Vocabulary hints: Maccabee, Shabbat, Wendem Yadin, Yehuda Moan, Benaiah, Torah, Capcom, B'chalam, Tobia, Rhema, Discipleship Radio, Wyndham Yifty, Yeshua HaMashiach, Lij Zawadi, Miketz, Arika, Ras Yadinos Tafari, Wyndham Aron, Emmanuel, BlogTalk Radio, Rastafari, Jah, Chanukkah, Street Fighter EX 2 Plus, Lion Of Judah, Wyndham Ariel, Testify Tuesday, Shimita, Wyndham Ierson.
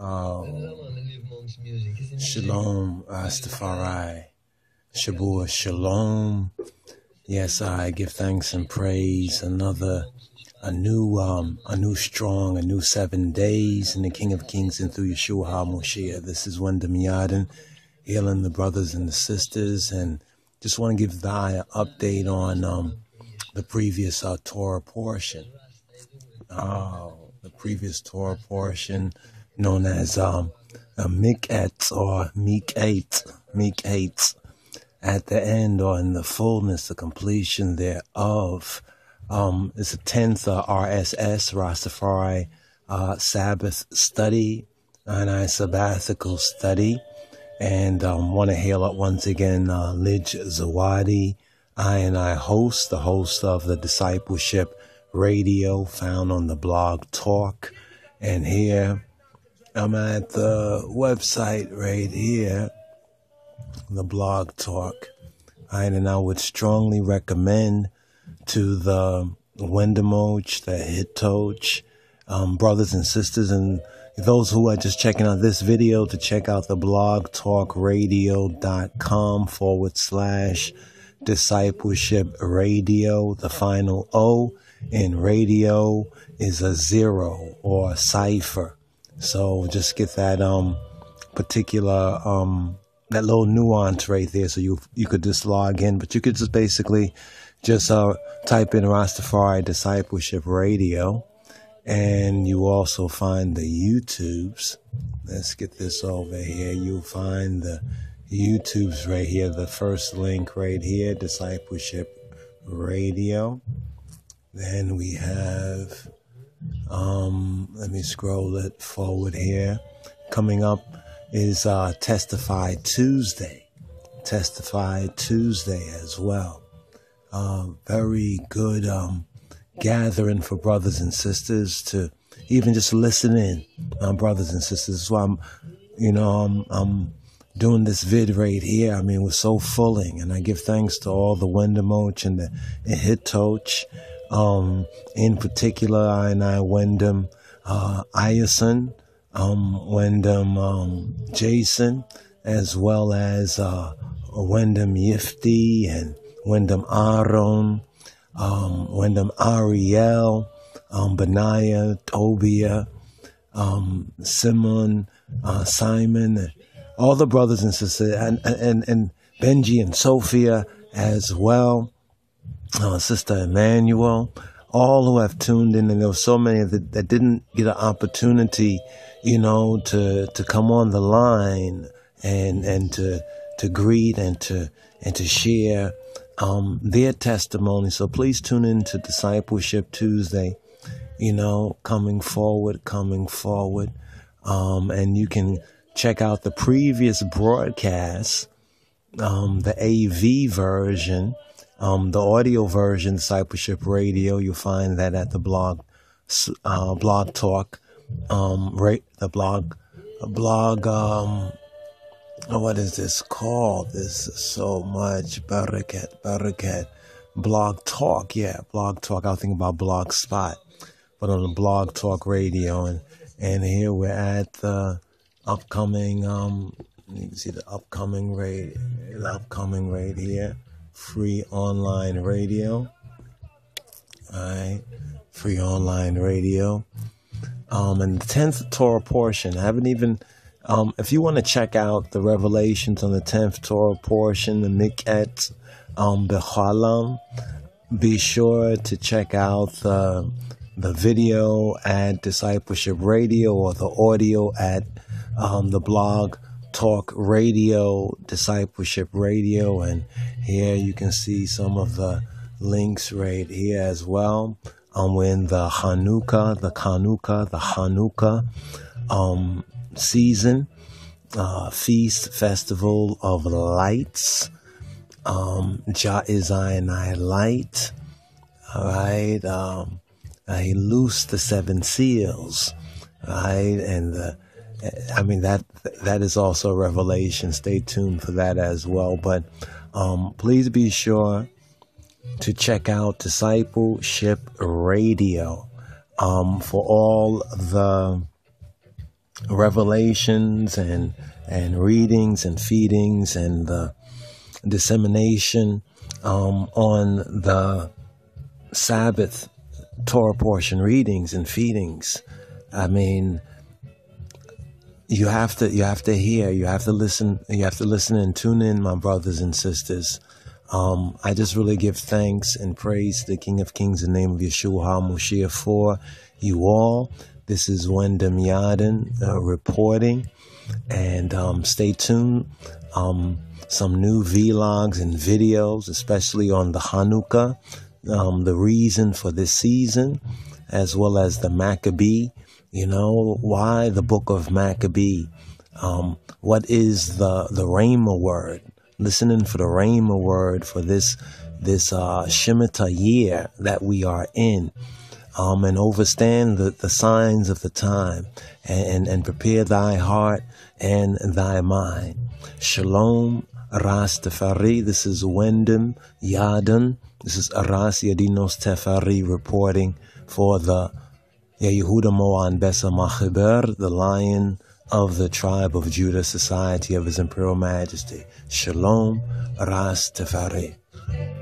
Shalom, Rastafari, Shabbat Shalom. Yes, I give thanks and praise. A new 7 days in the King of Kings and through Yeshua HaMashiach. This is Wendem Yadin, healing the brothers and the sisters, and just want to give thy an update on the previous Torah portion. The previous Torah portion, known as Miketz or Miketz, at the end or in the fullness, the completion thereof. It's a 10th RSS, Rastafari Sabbath study, and I sabbatical study. And want to hail up once again Lij Zawadi, the host of the Discipleship Radio, found on the blog Talk. And here, I'm at the website right here, the blog Talk. And I would strongly recommend to the Wendemoch, the Hittoch, brothers and sisters, and those who are just checking out this video, to check out the blogtalkradio.com/discipleship radio. The final O in radio is a zero or a cipher. So just get that particular that little nuance right there. So you could just log in, but you could just basically just type in Rastafari Discipleship Radio, and you also find the YouTubes. Let's get this over here. You'll find the YouTubes right here, the first link right here, Discipleship Radio. Then we have, let me scroll it forward here. Coming up is Testify Tuesday. Testify Tuesday as well. Very good gathering for brothers and sisters to even just listen in, brothers and sisters. So I'm doing this vid right here. I mean, we're so fulling, and I give thanks to all the Wendemoch and the Hittoch, in particular, Wyndham Ierson, Wyndham Jason, as well as Wyndham Yifty and Wyndham Aron, Wyndham Ariel, Benaiah, Tobia, Simon, all the brothers and sisters, and Benji and Sophia as well, Sister Emmanuel, all who have tuned in. And there were so many that didn't get an opportunity, to come on the line and to greet and to share their testimony. So please tune in to Discipleship Tuesday, coming forward. And you can check out the previous broadcast, the AV version, the audio version, Discipleship Radio. You'll find that at the blog Talk, right? The blog, what is this called? This is so much. Barakat. Blog Talk. Yeah, Blog Talk. I was thinking about Blog Spot, but on the Blog Talk Radio. And here we're at the upcoming, you can see the upcoming right here. Free online radio. All right. Free online radio. And the 10th Torah portion. I haven't even... if you want to check out the revelations on the 10th Torah portion, the Miketz, B'chalam, be sure to check out the video at Discipleship Radio, or the audio at the blog Talk Radio, Discipleship Radio. And here you can see some of the links right here as well. We're in the Chanukkah, season, feast, festival of lights. Jah is I light. All right. He loosed the 7 seals. Right. And that is also a revelation. Stay tuned for that as well. But please be sure to check out Discipleship Radio for all the revelations and readings and feedings and the dissemination on the Sabbath Torah portion readings and feedings. I mean, you have to hear, you have to listen, and tune in, my brothers and sisters. I just really give thanks and praise to the King of Kings in the name of Yeshua HaMashiach for you all. This is Wendem Yadin reporting, and stay tuned. Some new vlogs and videos, especially on the Chanukkah, the reason for this season, as well as the Maccabee. You know, why the book of Maccabee? What is the Rhema word? Listening for the Rhema word for this Shimita year that we are in. And overstand the signs of the time, and prepare thy heart and thy mind. Shalom, Rastafari. This is Wendem Yadin. This is Ras Yadinos Tafari reporting for the Yehuda Moan Besa Machiber, the Lion of the Tribe of Judah, Society of His Imperial Majesty. Shalom, Rastafari.